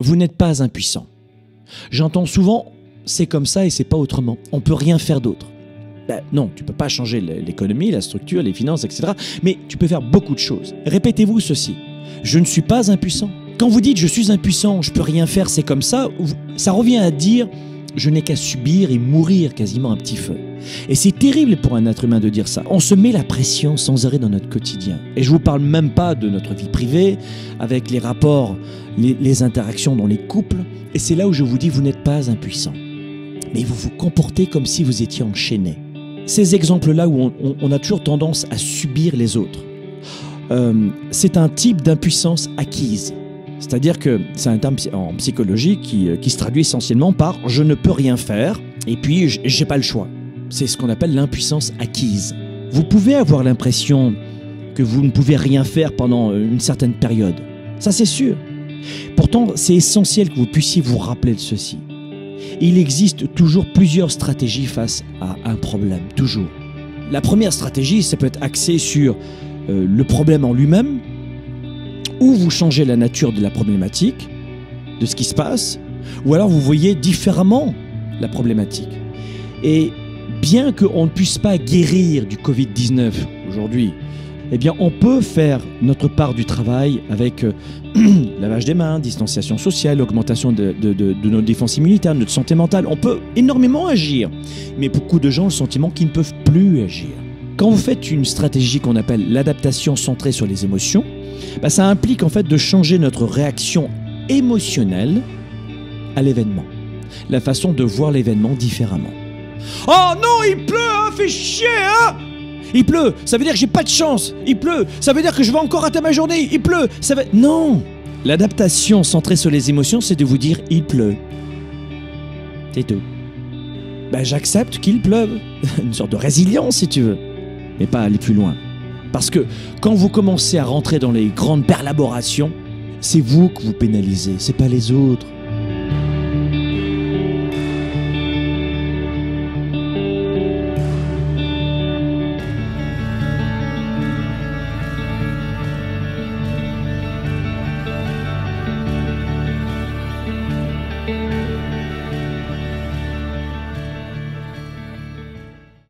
Vous n'êtes pas impuissant. J'entends souvent, c'est comme ça et c'est pas autrement. On ne peut rien faire d'autre. Ben non, tu ne peux pas changer l'économie, la structure, les finances, etc. Mais tu peux faire beaucoup de choses. Répétez-vous ceci. Je ne suis pas impuissant. Quand vous dites je suis impuissant, je ne peux rien faire, c'est comme ça, ça revient à dire je n'ai qu'à subir et mourir quasiment à petit feu. Et c'est terrible pour un être humain de dire ça. On se met la pression sans arrêt dans notre quotidien. Et je ne vous parle même pas de notre vie privée, avec les rapports, les interactions dans les couples. Et c'est là où je vous dis, vous n'êtes pas impuissant. Mais vous vous comportez comme si vous étiez enchaîné. Ces exemples-là où on a toujours tendance à subir les autres, c'est un type d'impuissance acquise. C'est-à-dire que c'est un terme en psychologie qui se traduit essentiellement par « je ne peux rien faire » et puis « j'ai pas le choix ». C'est ce qu'on appelle l'impuissance acquise. Vous pouvez avoir l'impression que vous ne pouvez rien faire pendant une certaine période. Ça, c'est sûr. Pourtant, c'est essentiel que vous puissiez vous rappeler de ceci. Il existe toujours plusieurs stratégies face à un problème, toujours. La première stratégie, ça peut être axée sur le problème en lui-même, ou vous changez la nature de la problématique, de ce qui se passe, ou alors vous voyez différemment la problématique. Et bien qu'on ne puisse pas guérir du Covid-19 aujourd'hui, eh bien on peut faire notre part du travail avec lavage des mains, distanciation sociale, augmentation de nos défenses immunitaires, notre santé mentale. On peut énormément agir, mais beaucoup de gens ont le sentiment qu'ils ne peuvent plus agir. Quand vous faites une stratégie qu'on appelle l'adaptation centrée sur les émotions, bah ça implique en fait de changer notre réaction émotionnelle à l'événement, la façon de voir l'événement différemment. Oh non, il pleut, hein, fait chier, hein. Il pleut, ça veut dire que j'ai pas de chance. Il pleut, ça veut dire que je vais encore rater ma journée. Il pleut, ça veut... Non. L'adaptation centrée sur les émotions, c'est de vous dire il pleut. C'est tout. Ben, j'accepte qu'il pleuve. Une sorte de résilience, si tu veux. Mais pas aller plus loin. Parce que quand vous commencez à rentrer dans les grandes perlaborations, c'est vous que vous pénalisez, c'est pas les autres.